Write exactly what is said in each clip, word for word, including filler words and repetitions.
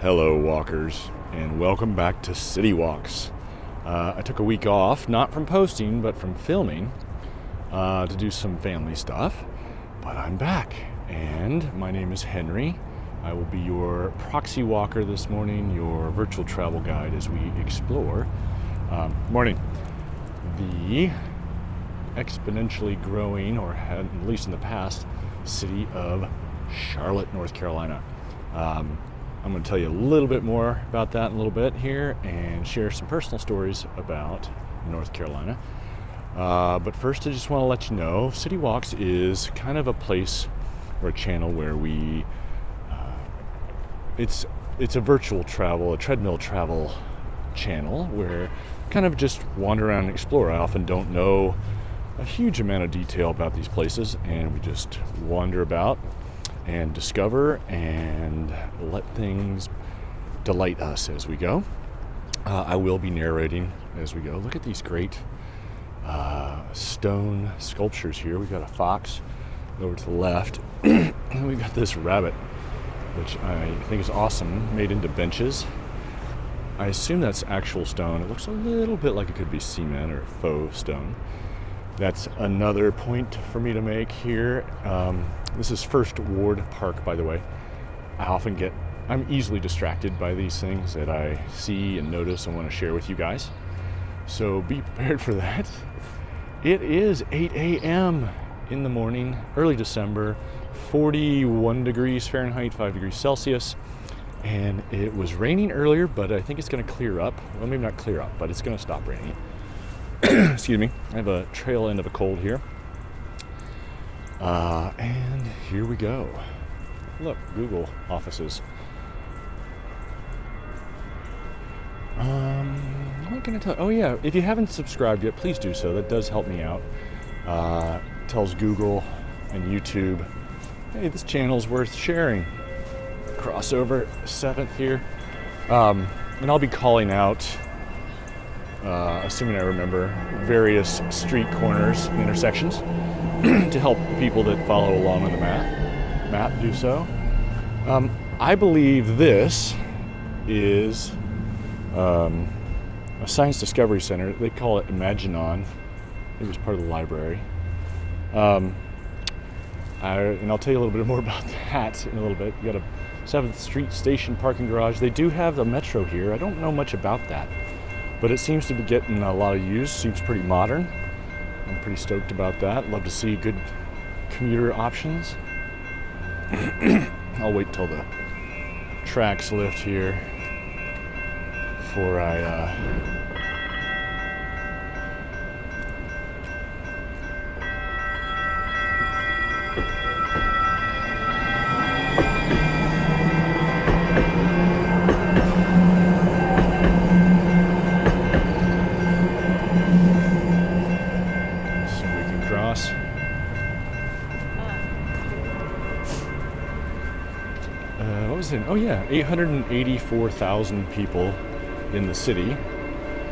Hello walkers, and welcome back to City Walks. Uh, I took a week off, not from posting, but from filming, uh, to do some family stuff, but I'm back. And my name is Henry. I will be your proxy walker this morning, your virtual travel guide as we explore. Um, morning. The exponentially growing, or at least in the past, city of Charlotte, North Carolina. Um, I'm going to tell you a little bit more about that in a little bit here and share some personal stories about North Carolina. Uh, but first, I just want to let you know City Walks is kind of a place or a channel where we, uh, it's, it's a virtual travel, a treadmill travel channel where kind of just wander around and explore. I often don't know a huge amount of detail about these places, and we just wander about and discover and let things delight us as we go. Uh, I will be narrating as we go. Look at these great uh, stone sculptures here. We've got a fox over to the left. And we've got this rabbit, which I think is awesome, made into benches. I assume that's actual stone. It looks a little bit like it could be cement or faux stone. That's another point for me to make here. Um, this is First Ward Park, by the way. I often get, I'm easily distracted by these things that I see and notice and want to share with you guys. So be prepared for that. It is eight A M in the morning, early December, forty-one degrees Fahrenheit, five degrees Celsius. And it was raining earlier, but I think it's gonna clear up. Well, maybe not clear up, but it's gonna stop raining. Excuse me, I have a trail end of a cold here. Uh, and here we go. Look, Google offices. Um, what can I tell you? Oh yeah, if you haven't subscribed yet, please do so. That does help me out. Uh, tells Google and YouTube, hey, this channel's worth sharing. Crossover seventh here. Um, and I'll be calling out, uh, assuming I remember, various street corners and intersections to help people that follow along on the map, map do so. Um, I believe this is um, a Science Discovery Center. They call it Imaginon. It was part of the library. Um, I, and I'll tell you a little bit more about that in a little bit. You got a seventh street Station parking garage. They do have a metro here. I don't know much about that, but it seems to be getting a lot of use. Seems pretty modern. I'm pretty stoked about that. Love to see good commuter options. I'll wait till the tracks lift here before I uh, oh yeah, eight hundred eighty-four thousand people in the city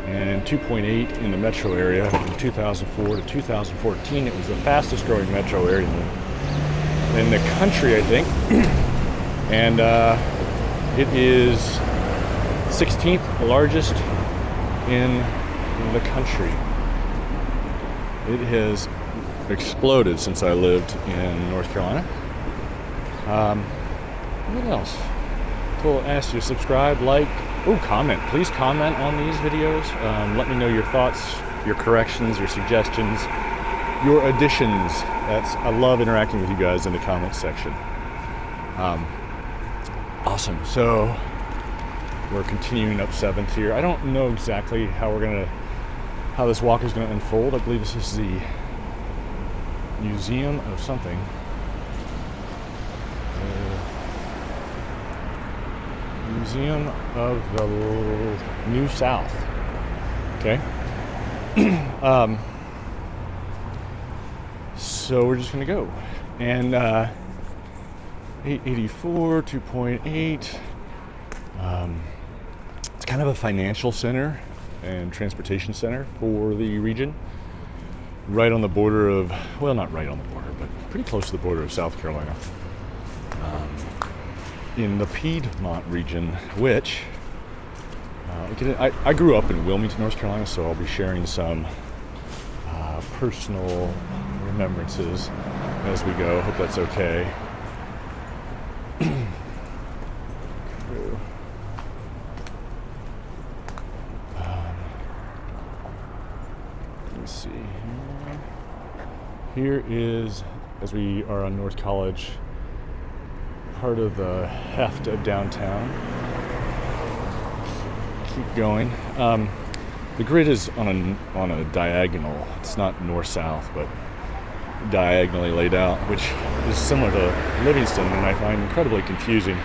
and two point eight in the metro area from two thousand four to two thousand fourteen. It was the fastest growing metro area in the country, I think. And uh, it is sixteenth largest in the country. It has exploded since I lived in North Carolina. Um, What else? Cool. Ask you to subscribe, like, oh, comment. Please comment on these videos. Um, let me know your thoughts, your corrections, your suggestions, your additions. That's I love interacting with you guys in the comments section. Um, awesome. So we're continuing up seventh here. I don't know exactly how we're gonna, how this walk is gonna unfold. I believe this is the museum of something. Museum of the New South. Okay. um, so we're just gonna go. And uh, eight eighty-four, two point eight. Um, it's kind of a financial center and transportation center for the region. Right on the border of, well, not right on the border, but pretty close to the border of South Carolina. Um, in the Piedmont region, which uh, I, I grew up in Wilmington, North Carolina, so I'll be sharing some uh, personal remembrances as we go. Hope that's okay. Here is, as we are on North College, part of the heft of downtown. Keep going. Um, the grid is on a, on a diagonal. It's not north-south, but diagonally laid out, which is similar to Livingston, and I find incredibly confusing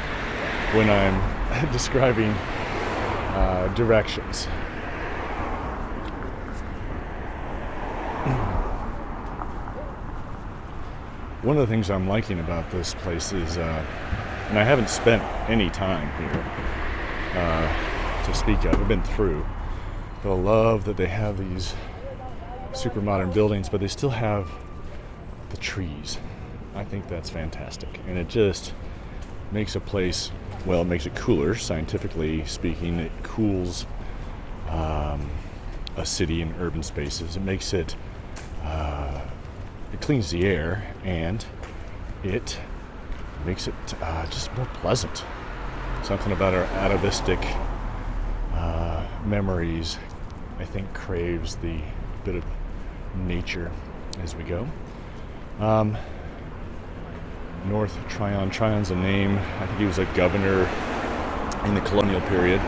when I'm describing uh, directions. One of the things I'm liking about this place is, uh, and I haven't spent any time here uh, to speak of, I've been through, but I love that they have these super modern buildings, but they still have the trees. I think that's fantastic. And it just makes a place, well, it makes it cooler, scientifically speaking. It cools um, a city in urban spaces. It makes it uh, It cleans the air, and it makes it uh, just more pleasant. Something about our atavistic uh, memories, I think, craves the bit of nature as we go. Um, North Tryon. Tryon's a name. I think he was a governor in the colonial period.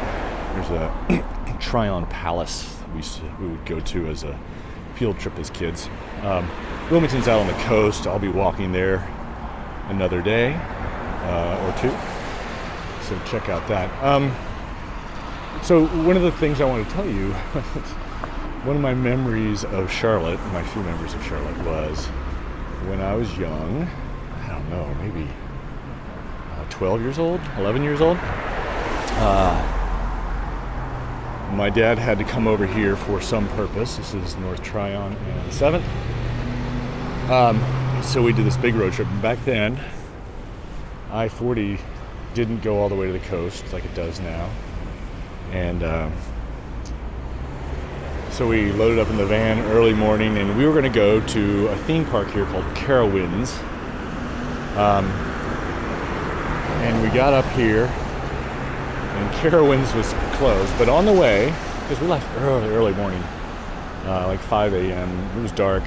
There's a Tryon Palace we, we would go to as a field trip as kids. Um, Wilmington's out on the coast. I'll be walking there another day uh, or two, so check out that. Um, so one of the things I want to tell you, one of my memories of Charlotte, my few memories of Charlotte, was when I was young, I don't know, maybe uh, twelve years old, eleven years old, uh, my dad had to come over here for some purpose. This is North Tryon and seventh. Um, so we did this big road trip, and back then, I forty didn't go all the way to the coast like it does now. And um, so we loaded up in the van early morning, and we were gonna go to a theme park here called Carowinds. Um, and we got up here, and Carowinds was closed, but on the way, because we left early, early morning, uh, like five a m, it was dark,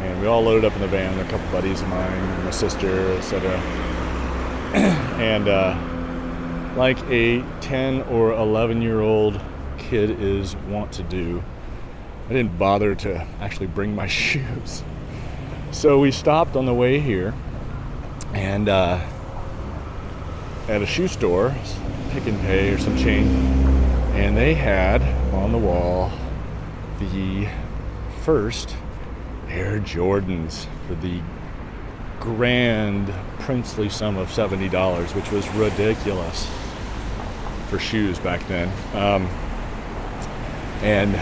and we all loaded up in the van, a couple buddies of mine, my sister, et cetera And uh, like a ten or eleven year old kid is wont to do, I didn't bother to actually bring my shoes. So we stopped on the way here, and uh, at a shoe store, Pick and Pay or some chain, and they had on the wall the first Air Jordans for the grand princely sum of seventy dollars, which was ridiculous for shoes back then. Um, and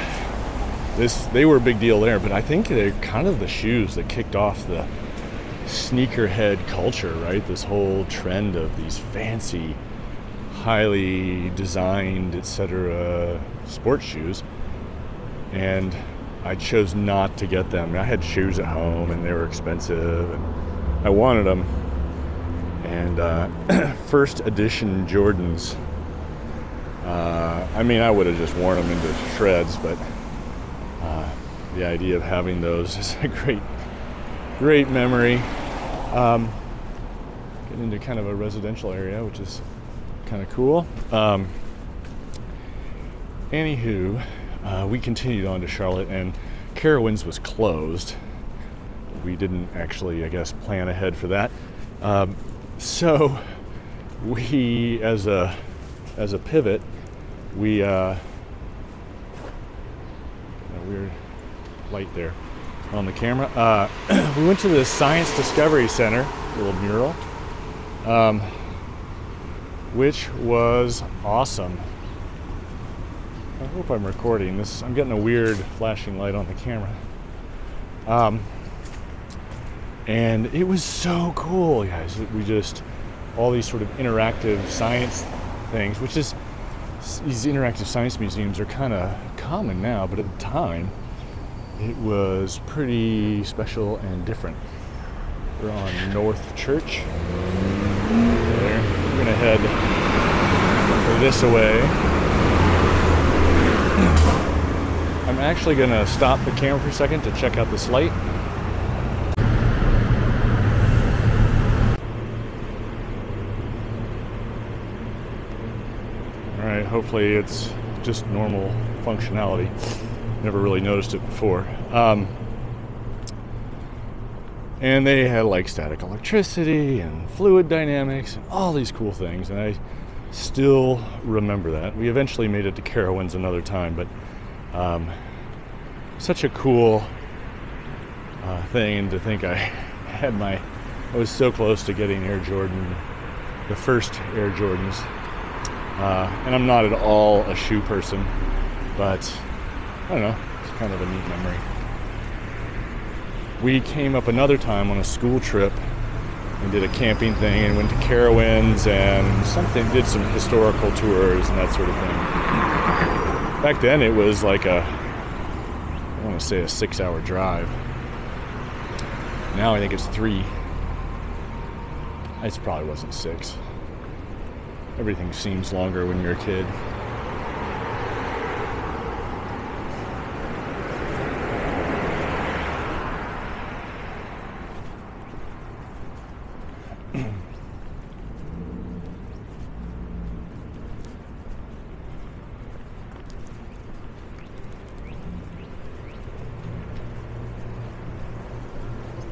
this, they were a big deal there, but I think they're kind of the shoes that kicked off the sneakerhead culture, right? This whole trend of these fancy, highly designed, et cetera sports shoes. And I chose not to get them. I had shoes at home, and they were expensive, and I wanted them. And uh, first edition Jordans, uh, I mean, I would have just worn them into shreds, but uh, the idea of having those is a great, great memory. Um, getting into kind of a residential area, which is kind of cool. Um, anywho, Uh, we continued on to Charlotte, and Carowinds was closed. We didn't actually, I guess, plan ahead for that. Um, so we, as a as a pivot, we uh, a weird light there on the camera. Uh, we went to the Science Discovery Center, a little mural, um, which was awesome. I hope I'm recording this. I'm getting a weird flashing light on the camera. Um, and it was so cool, guys. We just all these sort of interactive science things, which is, these interactive science museums are kind of common now, but at the time, it was pretty special and different. We're on North Church. There. We're gonna head this way. I'm actually gonna stop the camera for a second to check out this light. All right, hopefully it's just normal functionality. Never really noticed it before. Um, and they had like static electricity and fluid dynamics and all these cool things, and I still remember that. We eventually made it to Carowinds another time, but um, such a cool uh, thing to think I had my, I was so close to getting Air Jordan, the first Air Jordans. Uh, and I'm not at all a shoe person, but I don't know, it's kind of a neat memory. We came up another time on a school trip and did a camping thing and went to Carowinds and something, did some historical tours and that sort of thing. Back then it was like a, I want to say a six hour drive. Now I think it's three. It probably wasn't six. Everything seems longer when you're a kid.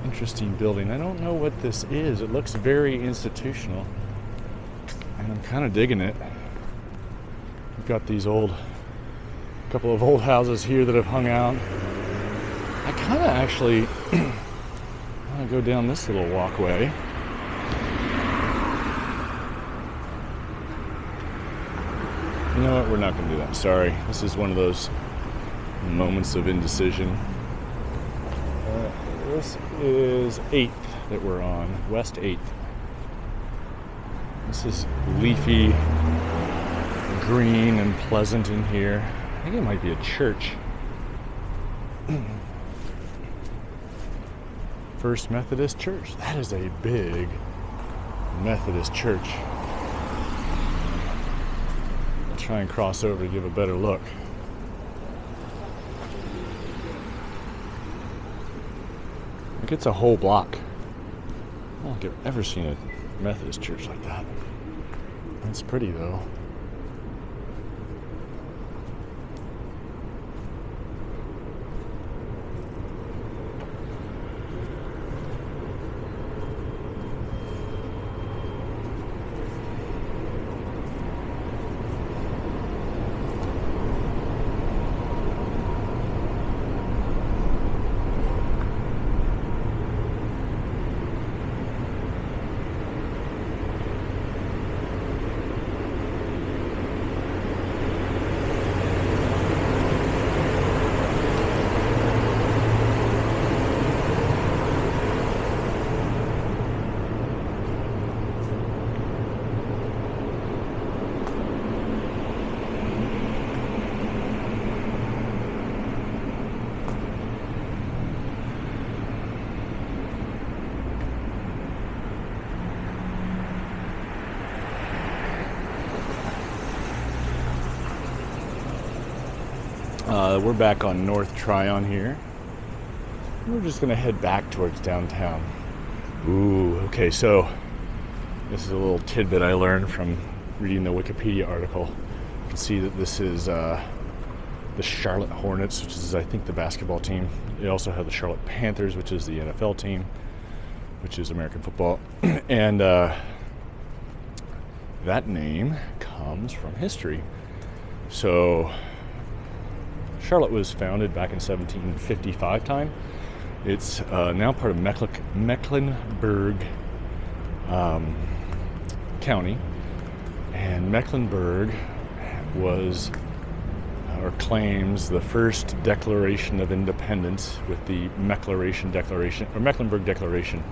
Interesting building. I don't know what this is. It looks very institutional. And I'm kind of digging it. We've got these old, couple of old houses here that have hung out. I kind of actually want to go down this little walkway. You know what? We're not going to do that. Sorry. This is one of those moments of indecision. Uh, this is eighth that we're on, West eighth. This is leafy, green, and pleasant in here. I think it might be a church. First Methodist Church. That is a big Methodist church. I'll try and cross over to give a better look. Like it's a whole block. I don't think I've ever seen a Methodist church like that. That's pretty though. Uh, we're back on North Tryon here. We're just gonna head back towards downtown. Ooh, okay, so this is a little tidbit I learned from reading the Wikipedia article. You can see that this is uh, the Charlotte Hornets, which is, I think, the basketball team. They also have the Charlotte Panthers, which is the N F L team, which is American football. And uh, that name comes from history. So Charlotte was founded back in seventeen fifty-five time. It's uh, now part of Mecklenburg um, County. And Mecklenburg was, or claims, the first declaration of independence with the Mecklenburg Declaration, or Mecklenburg Declaration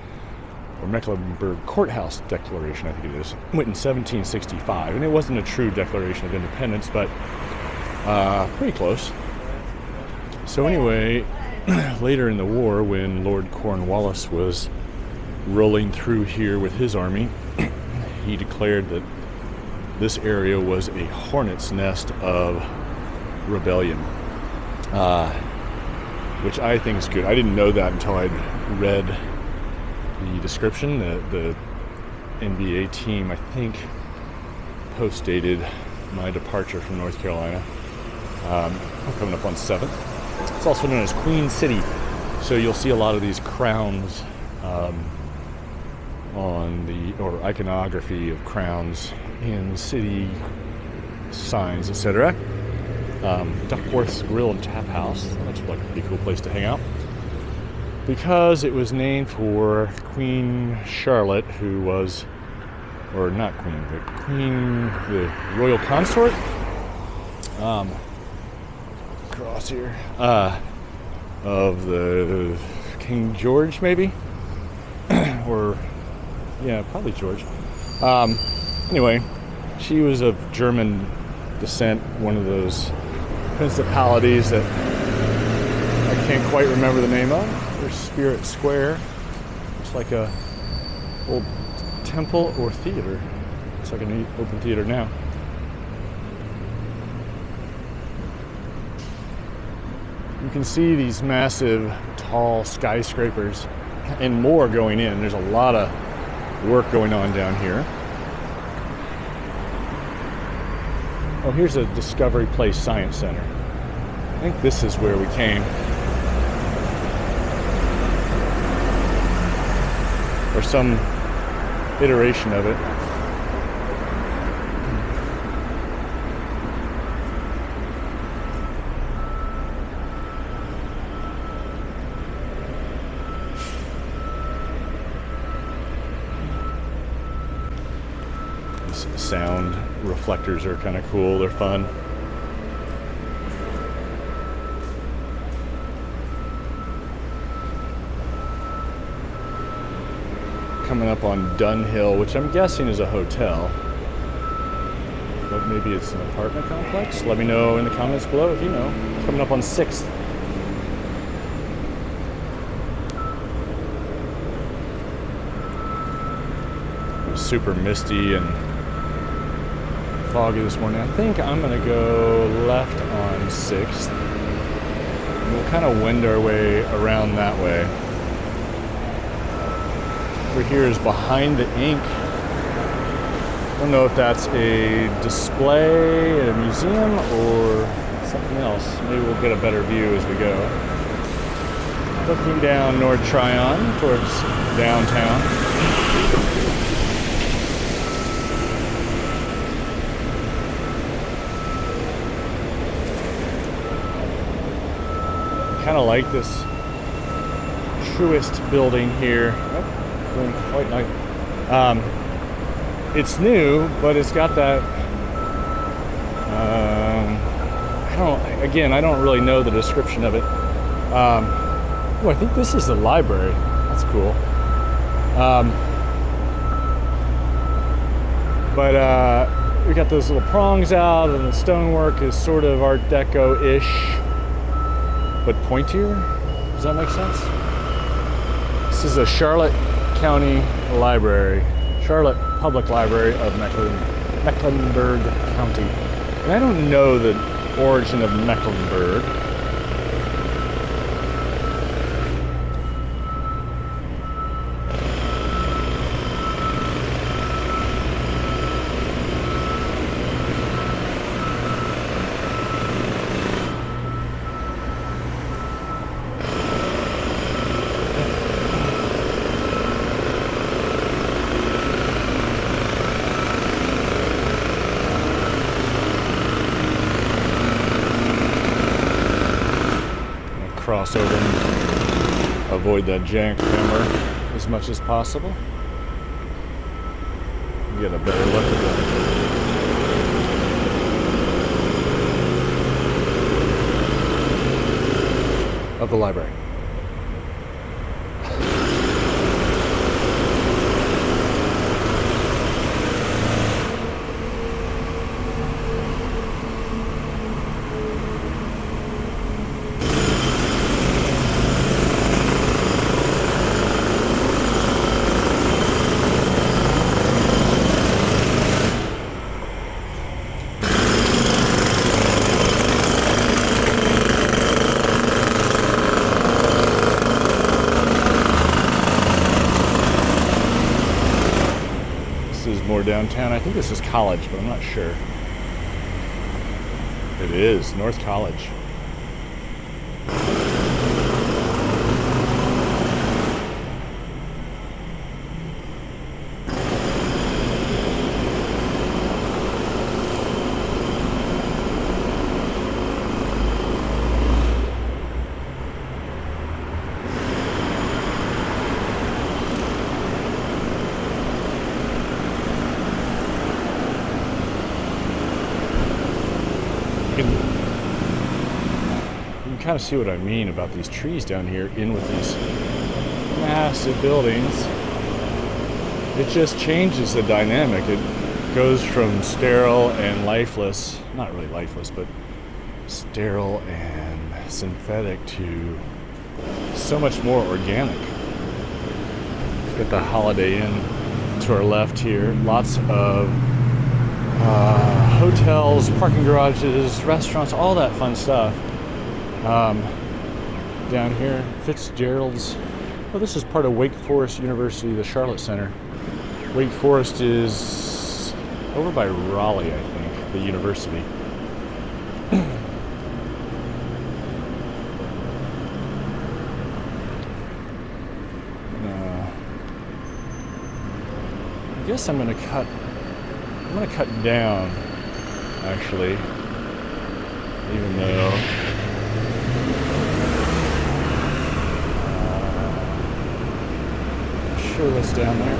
or Mecklenburg Courthouse Declaration, I think it is, went in seventeen sixty-five, and it wasn't a true Declaration of Independence, but uh, pretty close. So anyway, later in the war, when Lord Cornwallis was rolling through here with his army, he declared that this area was a hornet's nest of rebellion, uh, which I think is good. I didn't know that until I'd read the description. The, the N B A team, I think, postdated my departure from North Carolina. Um, I'm coming up on seventh. It's also known as Queen City, so you'll see a lot of these crowns um, on the, or iconography of crowns in city signs, et cetera. Um, Duckworth's Grill and Tap House, that looks like a pretty cool place to hang out, because it was named for Queen Charlotte, who was, or not Queen, but Queen, the royal consort. Um, cross here, uh, of the King George, maybe, or yeah, probably George. Um, anyway, she was of German descent, one of those principalities that I can't quite remember the name of. There's Spirit Square. It's like a old temple or theater. It's like an open theater now. You can see these massive, tall skyscrapers and more going in. There's a lot of work going on down here. Oh, here's a Discovery Place Science Center. I think this is where we came. Or some iteration of it. This sound reflectors are kind of cool, they're fun. Coming up on Dunhill, which I'm guessing is a hotel, but maybe it's an apartment complex. Let me know in the comments below if you know. Coming up on sixth. It was super misty and foggy this morning. I think I'm gonna go left on sixth. We'll kind of wind our way around that way. Over here is Behind the Ink. I don't know if that's a display, a museum, or something else. Maybe we'll get a better view as we go. Looking down North Tryon towards downtown. I kind of like this Truist building here. Quite nice. Um, it's new, but it's got that. Um, I don't. Again, I don't really know the description of it. Um, oh, I think this is the library. That's cool. Um, but uh, we got those little prongs out, and the stonework is sort of Art Deco-ish, but pointier. Does that make sense? This is a Charlotte County Library, Charlotte Public Library of Mecklen, Mecklenburg County. And I don't know the origin of Mecklenburg. Crossover and avoid that jackhammer as much as possible. Get a better look at that. Of the library. This is more downtown. I think this is College, but I'm not sure. It is North College. Kind of see what I mean about these trees down here in with these massive buildings. It just changes the dynamic. It goes from sterile and lifeless, not really lifeless, but sterile and synthetic to so much more organic. We've got the Holiday Inn to our left here. Lots of uh, hotels, parking garages, restaurants, all that fun stuff. Um, down here, Fitzgerald's. Well, this is part of Wake Forest University, the Charlotte Center. Wake Forest is over by Raleigh, I think, the university. uh, I guess I'm gonna cut. I'm gonna cut down, actually, even though. What's down there?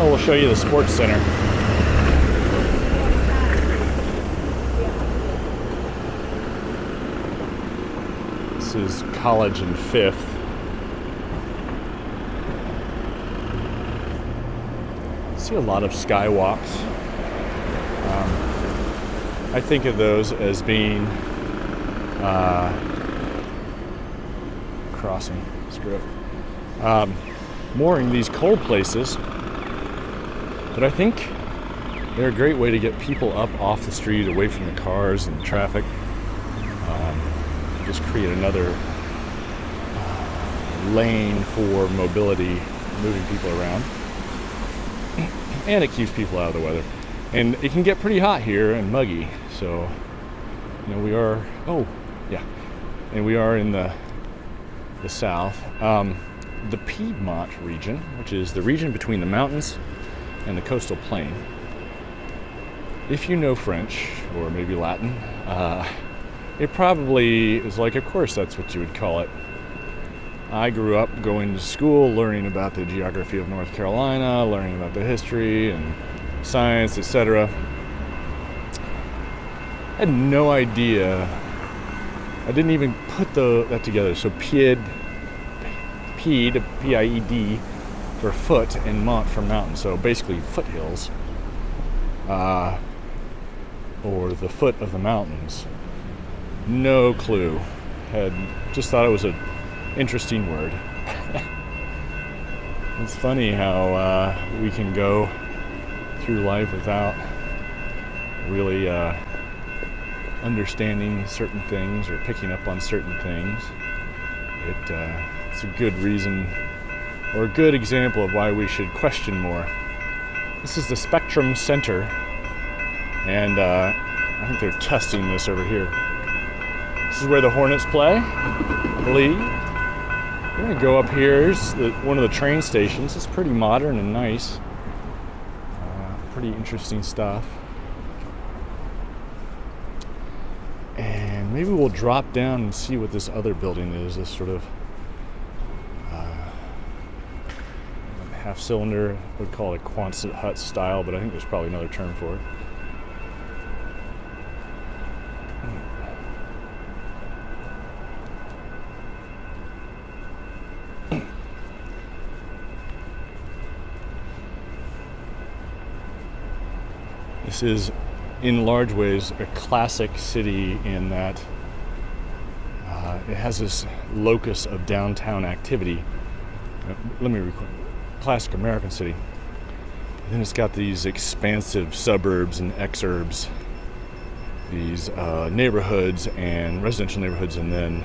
Oh, we'll show you the sports center. This is College and Fifth. I see a lot of skywalks. Um, I think of those as being uh, crossing. Screw it. Um, mooring these cold places, but I think they're a great way to get people up off the street, away from the cars and the traffic. Um, just create another uh, lane for mobility, moving people around, and it keeps people out of the weather. And it can get pretty hot here and muggy, so you know we are. Oh, yeah, and we are in the the south. Um, the Piedmont region, which is the region between the mountains and the coastal plain. If you know French, or maybe Latin, uh, it probably is like, of course that's what you would call it. I grew up going to school, learning about the geography of North Carolina, learning about the history and science, et cetera. I had no idea. I didn't even put the, that together. So Pied, Pied, P I E D, for foot, and mont for mountain, so basically foothills, uh, or the foot of the mountains. No clue. Had just thought it was an interesting word. It's funny how uh, we can go through life without really uh, understanding certain things or picking up on certain things. It. Uh, It's a good reason, or a good example of why we should question more. This is the Spectrum Center, and uh, I think they're testing this over here. This is where the Hornets play, I believe. We're gonna go up here. Here's the, one of the train stations. It's pretty modern and nice. Uh, pretty interesting stuff. And maybe we'll drop down and see what this other building is, this sort of half cylinder, would call it a Quonset hut style, but I think there's probably another term for it. This is in large ways a classic city in that uh, it has this locus of downtown activity. Uh, let me record. Classic American city. And then it's got these expansive suburbs and exurbs, these uh, neighborhoods and residential neighborhoods, and then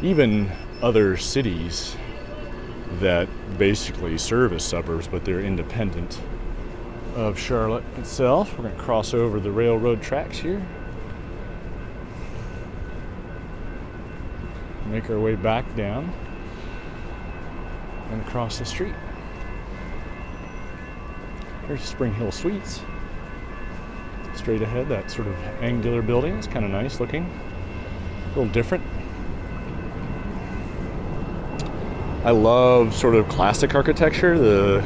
even other cities that basically serve as suburbs, but they're independent. of Charlotte itself. We're going to cross over the railroad tracks here. Make our way back down and across the street. Here's Spring Hill Suites. Straight ahead, that sort of angular building. It's kind of nice looking. A little different. I love sort of classic architecture, the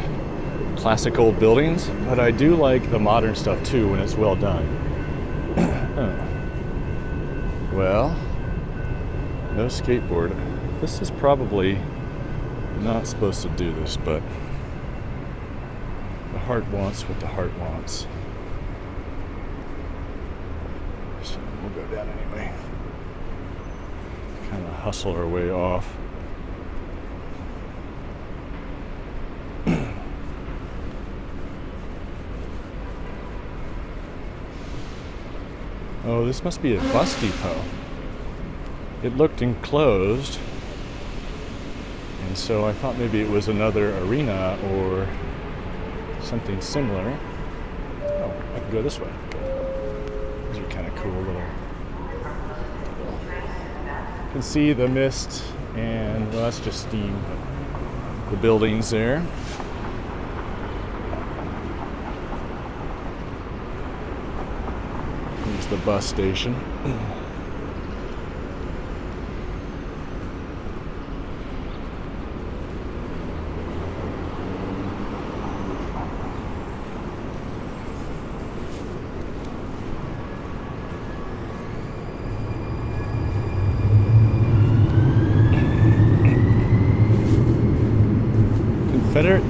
classic old buildings, but I do like the modern stuff too when it's well done. Oh. Well, no skateboard. This is probably not supposed to do this, but the heart wants what the heart wants. So we'll go down anyway. Kind of hustle our way off. Oh, this must be a bus depot. It looked enclosed, and so I thought maybe it was another arena or something similar. Oh, I can go this way. These are kind of cool little... You can see the mist and, well, that's just steam, but the buildings there. Here's the bus station.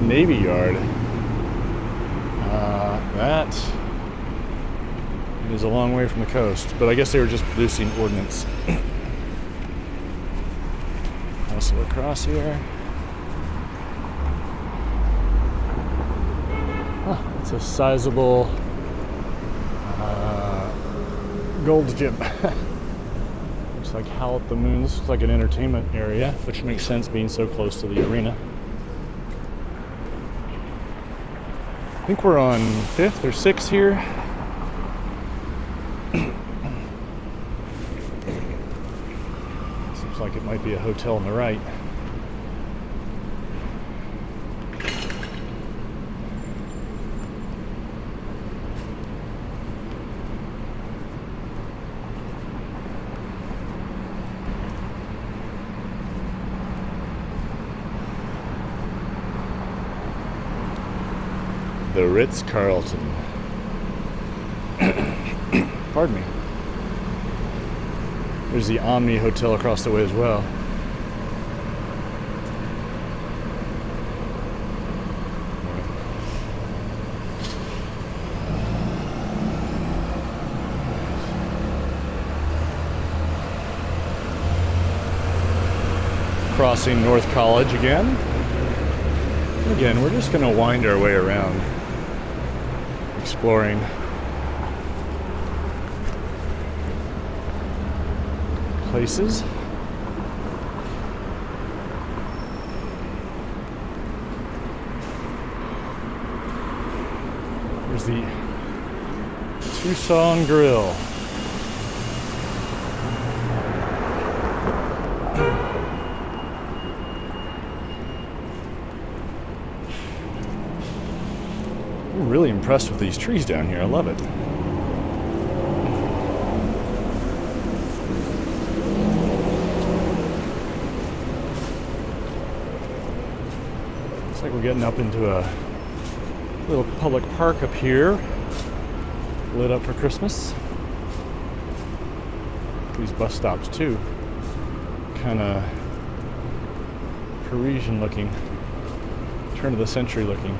Navy Yard. Uh, that is a long way from the coast, but I guess they were just producing ordnance. Hustle across here. Huh, it's a sizable uh, Gold Gym. Looks like Howl at the Moon. This looks like an entertainment area, which makes sense being so close to the arena. I think we're on fifth or sixth here. Seems like it might be a hotel on the right. The Ritz-Carlton. Pardon me. There's the Omni Hotel across the way as well. Crossing North College again. Again, we're just going to wind our way around. Exploring. Places. There's the Tucson Grill. Really impressed with these trees down here. I love it. Looks like we're getting up into a little public park up here, lit up for Christmas. These bus stops too, kind of Parisian looking, turn of the century looking.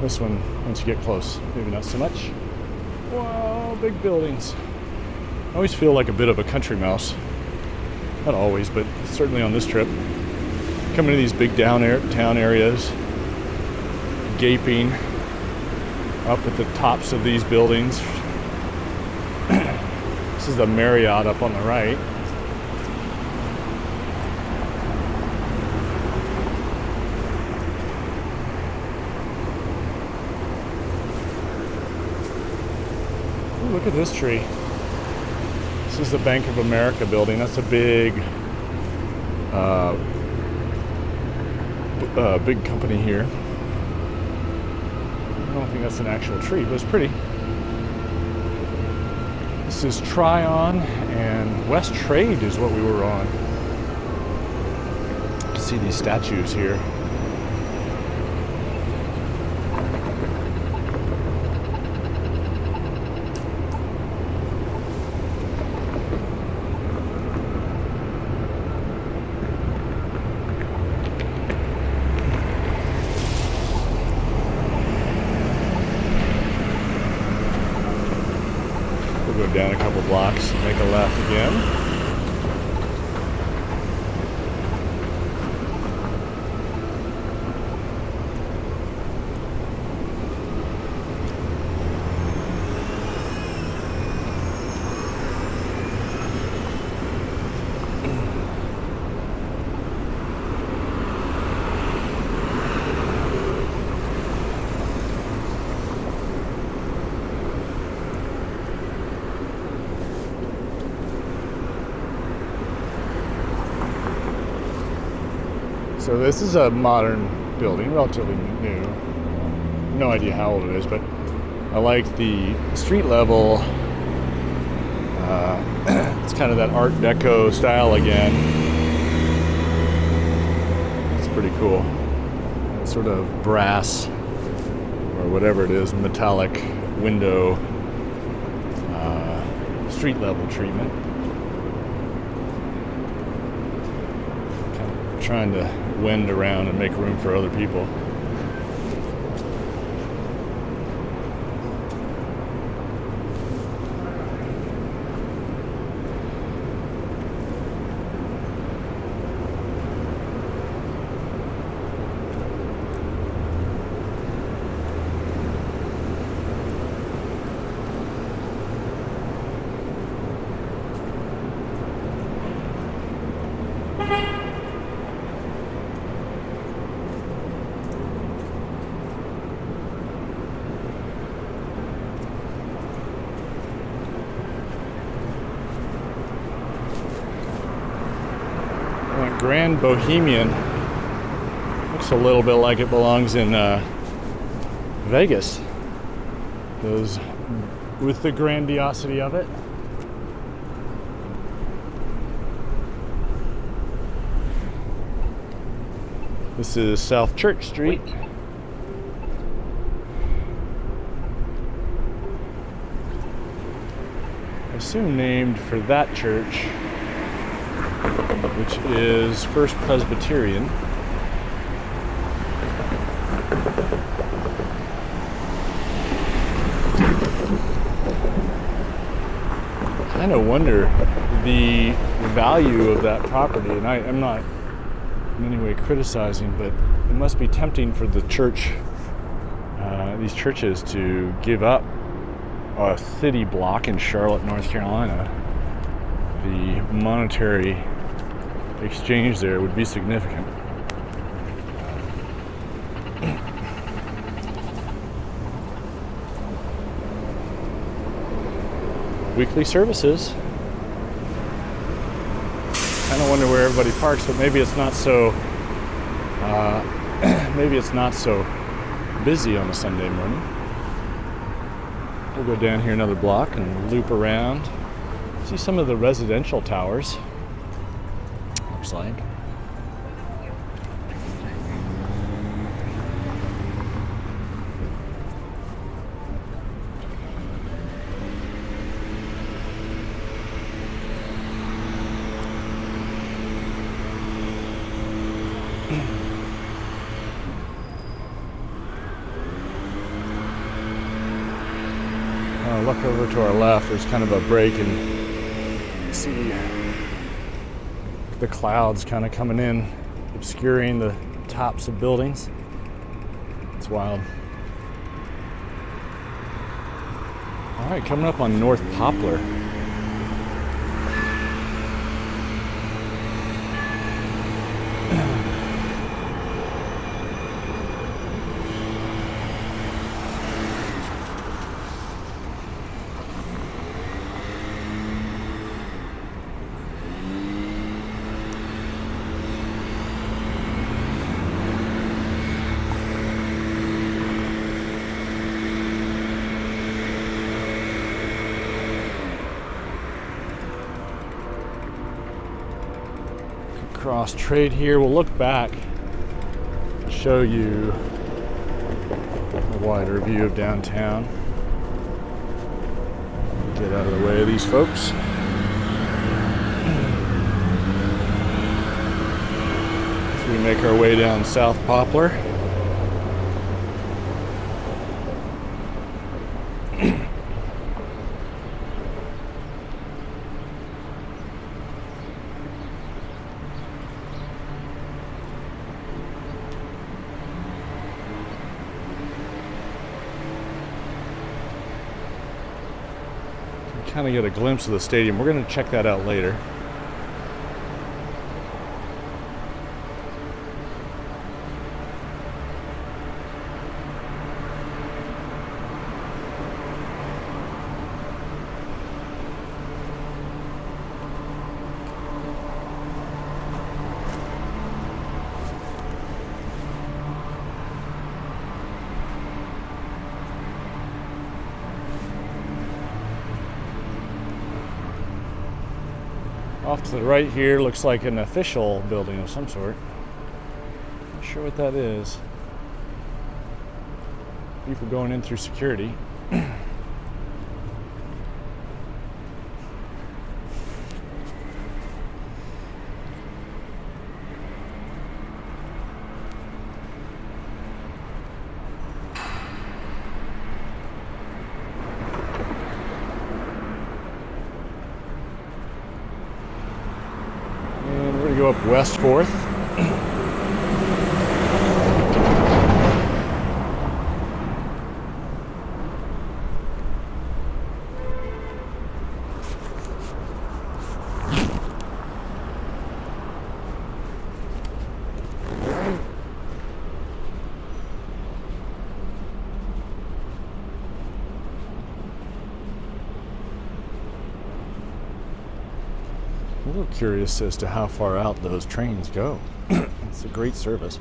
This one, once you get close, maybe not so much. Wow, big buildings. I always feel like a bit of a country mouse. Not always, but certainly on this trip. Coming to these big down air, town areas, gaping up at the tops of these buildings. This is the Marriott up on the right. Ooh, look at this tree. This is the Bank of America building. That's a big, uh, uh, big company here. I don't think that's an actual tree, but it's pretty. This is Tryon, and West Trade is what we were on. You can see these statues here. Down a couple blocks, make a left again. So this is a modern building, relatively new. No idea how old it is, but I like the street level. Uh, it's kind of that Art Deco style again. It's pretty cool. That sort of brass or whatever it is, metallic window, uh, street level treatment. Kind of trying to wind around and make room for other people. Grand Bohemian looks a little bit like it belongs in uh, Vegas. Those with the grandiosity of it. This is South Church Street. Wait. I assume named for that church, which is First Presbyterian. I kind of wonder the value of that property, and I, I'm not in any way criticizing, but it must be tempting for the church, uh, these churches, to give up a city block in Charlotte, North Carolina. The monetary exchange there would be significant. Weekly services. Kind of wonder where everybody parks, but maybe it's not so. Uh, maybe it's not so busy on a Sunday morning. We'll go down here another block and loop around. See some of the residential towers. Looks like. uh, look over to our left. There's kind of a break in. See the clouds kind of coming in, obscuring the tops of buildings. It's wild. All right, coming up on North Poplar. cross trade here. We'll look back and show you a wider view of downtown. Get out of the way of these folks. As we make our way down South Poplar. Kind of get a glimpse of the stadium. We're going to check that out later. Off to the right here looks like an official building of some sort. Not sure what that is. People going in through security. Go up West Fourth. I'm a little curious as to how far out those trains go. It's a great service.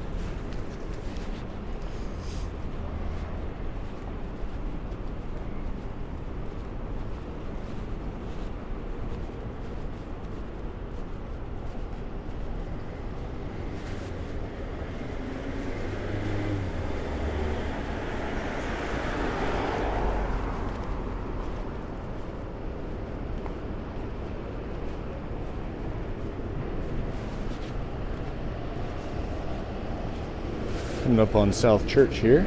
Up on South Church here.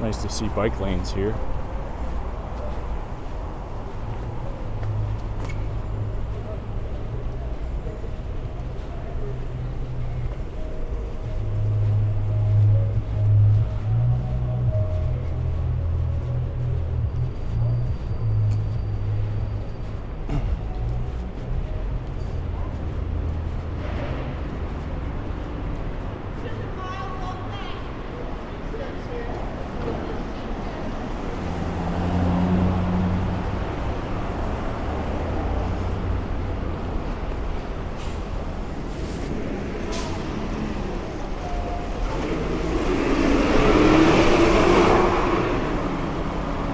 Nice to see bike lanes here.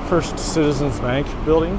First Citizens Bank building.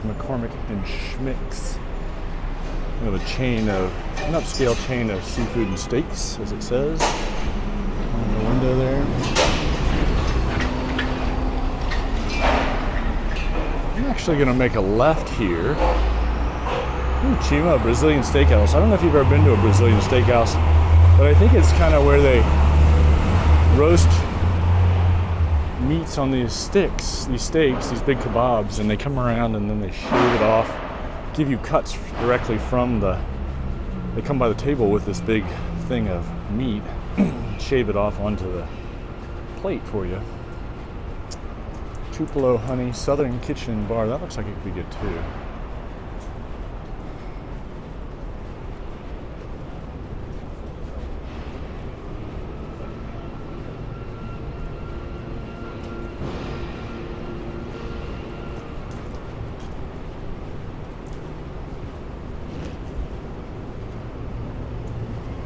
McCormick and Schmick's, you know, a chain of, an upscale chain of seafood and steaks, as it says on the window there. actually going to make a left here. Ooh, Chima, Brazilian steakhouse. I don't know if you've ever been to a Brazilian steakhouse, but I think it's kind of where they roast meats on these sticks, these steaks, these big kebabs, and they come around and then they shave it off, give you cuts directly from the, they come by the table with this big thing of meat, shave it off onto the plate for you. Tupelo Honey Southern Kitchen and Bar, that looks like it could be good too.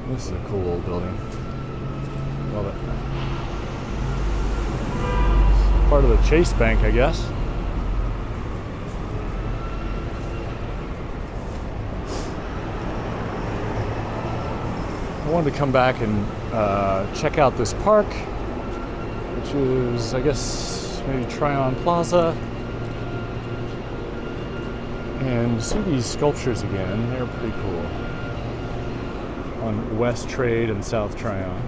This is a cool old building. Love it. It's part of the Chase Bank, I guess. I wanted to come back and uh, check out this park, which is, I guess, maybe Tryon Plaza, and see these sculptures again. They're pretty cool. On West Trade and South Tryon.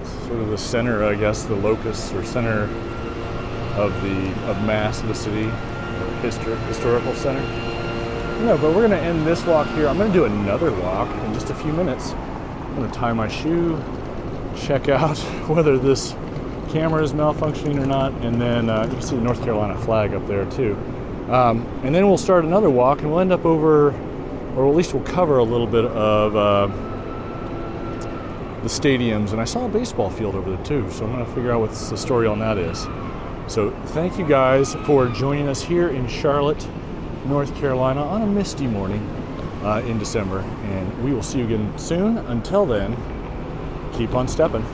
It's sort of the center, I guess, the locus or center of the of mass of the city, Histor historical center. No, but we're gonna end this walk here. I'm gonna do another walk in just a few minutes. I'm gonna tie my shoe, check out whether this camera is malfunctioning or not, and then uh, you can see the North Carolina flag up there too. Um, and then we'll start another walk and we'll end up over, or at least we'll cover a little bit of uh, the stadiums. And I saw a baseball field over there too, so I'm gonna figure out what the story on that is. So thank you guys for joining us here in Charlotte, North Carolina on a misty morning uh, in December. And we will see you again soon. Until then, keep on stepping.